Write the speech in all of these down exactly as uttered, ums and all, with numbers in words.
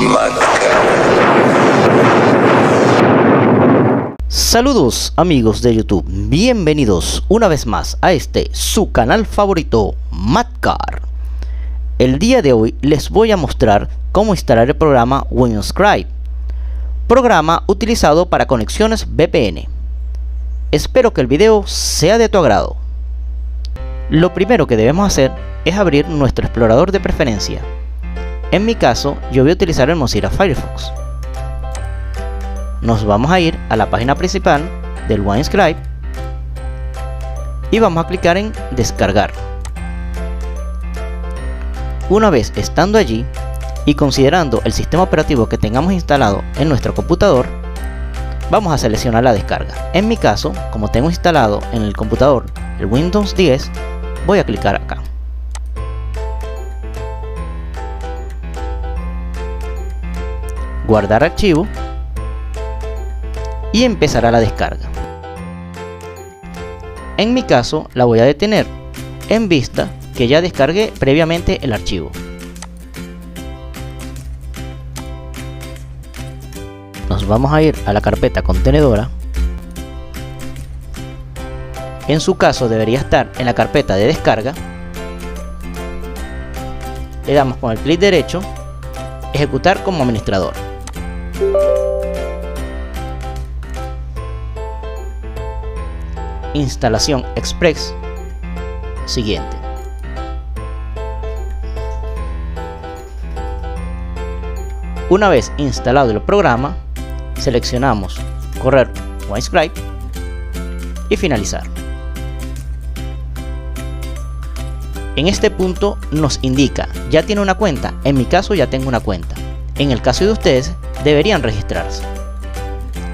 MadCarr. Saludos amigos de YouTube, bienvenidos una vez más a este su canal favorito, MadCarr. El día de hoy les voy a mostrar cómo instalar el programa Windscribe, programa utilizado para conexiones V P N. Espero que el video sea de tu agrado. Lo primero que debemos hacer es abrir nuestro explorador de preferencia. En mi caso, yo voy a utilizar el Mozilla Firefox. Nos vamos a ir a la página principal del Windscribe y vamos a clicar en descargar. Una vez estando allí y considerando el sistema operativo que tengamos instalado en nuestro computador, vamos a seleccionar la descarga. En mi caso, como tengo instalado en el computador el Windows diez, voy a clicar acá. Guardar archivo y empezará la descarga. En mi caso la voy a detener en vista que ya descargué previamente el archivo. Nos vamos a ir a la carpeta contenedora. En su caso debería estar en la carpeta de descarga. Le damos con el clic derecho, ejecutar como administrador. Instalación Express. Siguiente. Una vez instalado el programa, seleccionamos correr Windscribe y finalizar. En este punto nos indica, ya tiene una cuenta, en mi caso ya tengo una cuenta. En el caso de ustedes, deberían registrarse.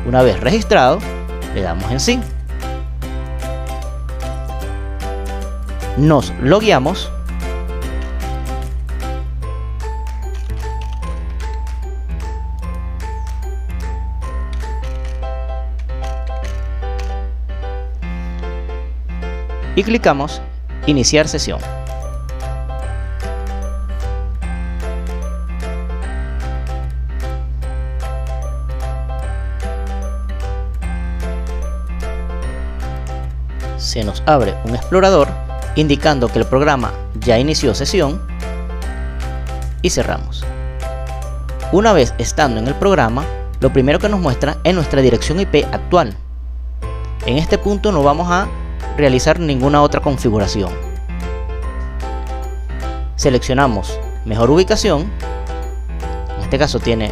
Una vez registrado, le damos en sí. Nos logueamos. Y clicamos iniciar sesión. Se nos abre un explorador indicando que el programa ya inició sesión y cerramos. Una vez estando en el programa, lo primero que nos muestra es nuestra dirección I P actual. En este punto no vamos a realizar ninguna otra configuración. Seleccionamos mejor ubicación. En este caso tiene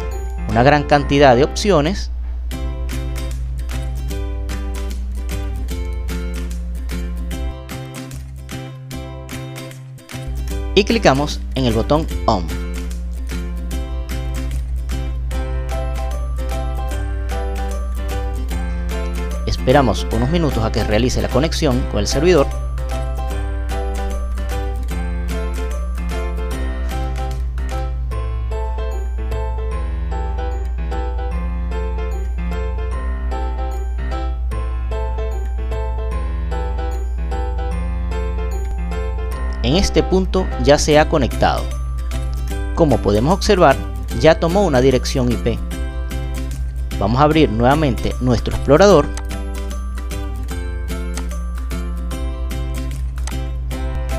una gran cantidad de opciones. Y clicamos en el botón On. Esperamos unos minutos a que realice la conexión con el servidor. En este punto ya se ha conectado. Como podemos observar, ya tomó una dirección I P. Vamos a abrir nuevamente nuestro explorador.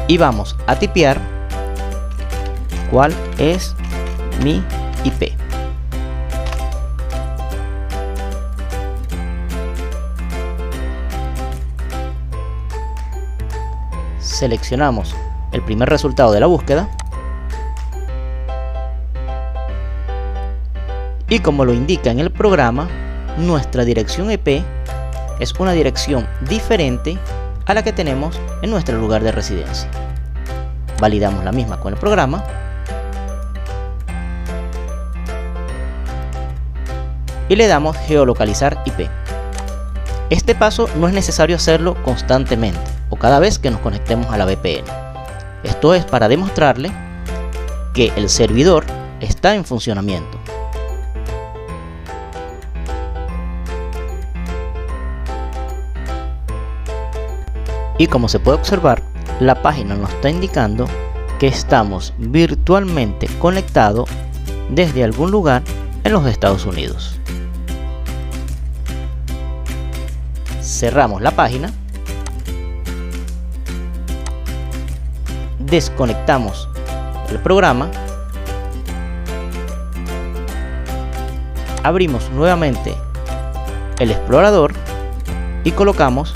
Y vamos a tipear cuál es mi I P. Seleccionamos el primer resultado de la búsqueda. Y como lo indica en el programa, nuestra dirección I P es una dirección diferente a la que tenemos en nuestro lugar de residencia. Validamos la misma con el programa y le damos geolocalizar I P. Este paso no es necesario hacerlo constantemente o cada vez que nos conectemos a la V P N. Esto es para demostrarle que el servidor está en funcionamiento. Y como se puede observar, la página nos está indicando que estamos virtualmente conectados desde algún lugar en los Estados Unidos. Cerramos la página, desconectamos el programa, abrimos nuevamente el explorador y colocamos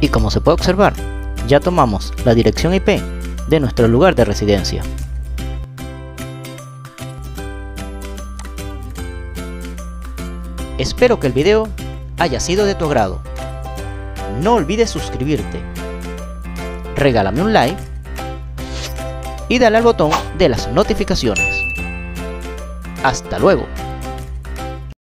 y como se puede observar, ya tomamos la dirección I P de nuestro lugar de residencia. Espero que el video haya sido de tu agrado. No olvides suscribirte, regálame un like y dale al botón de las notificaciones. Hasta luego.